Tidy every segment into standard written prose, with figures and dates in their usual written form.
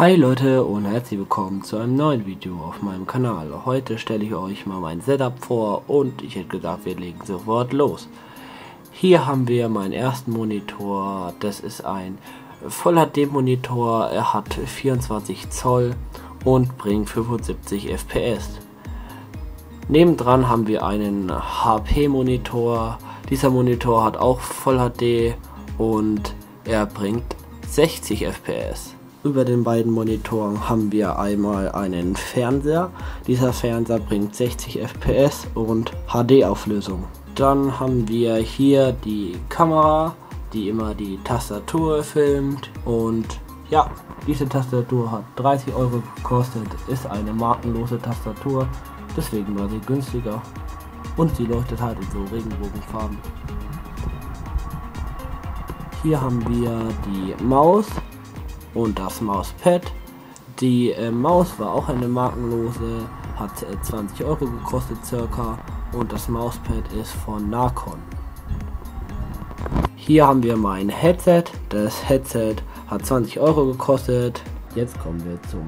Hi Leute und herzlich willkommen zu einem neuen Video auf meinem Kanal. Heute stelle ich euch mal mein Setup vor und ich hätte gedacht, wir legen sofort los. Hier haben wir meinen ersten Monitor, das ist ein Voll HD Monitor, er hat 24 Zoll und bringt 75 FPS. Nebendran haben wir einen HP Monitor, dieser Monitor hat auch Voll HD und er bringt 60 FPS. Über den beiden Monitoren haben wir einmal einen Fernseher. Dieser Fernseher bringt 60 FPS und HD-Auflösung. Dann haben wir hier die Kamera, die immer die Tastatur filmt. Und ja, diese Tastatur hat 30 Euro gekostet, ist eine markenlose Tastatur, deswegen war sie günstiger. Und sie leuchtet halt in so Regenbogenfarben. Hier haben wir die Maus und das Mauspad. Die Maus war auch eine markenlose, hat 20 Euro gekostet circa, und das Mauspad ist von Narcon. Hier haben wir mein Headset. Das Headset hat 20 Euro gekostet. Jetzt kommen wir zum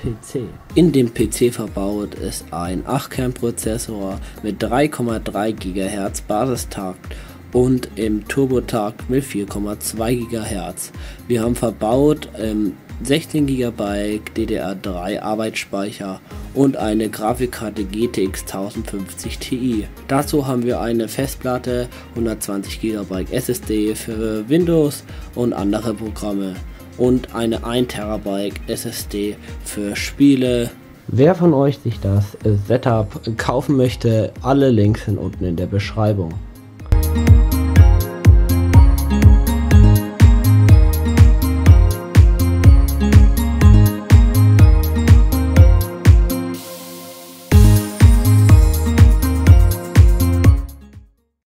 PC. In dem PC verbaut ist ein 8-Kern-Prozessor mit 3,3 GHz Basistakt und im Turbotakt mit 4,2 GHz. Wir haben verbaut 16 GB DDR3 Arbeitsspeicher und eine Grafikkarte GTX 1050 Ti. Dazu haben wir eine Festplatte, 120 GB SSD für Windows und andere Programme und eine 1 TB SSD für Spiele. Wer von euch sich das Setup kaufen möchte, alle Links sind unten in der Beschreibung.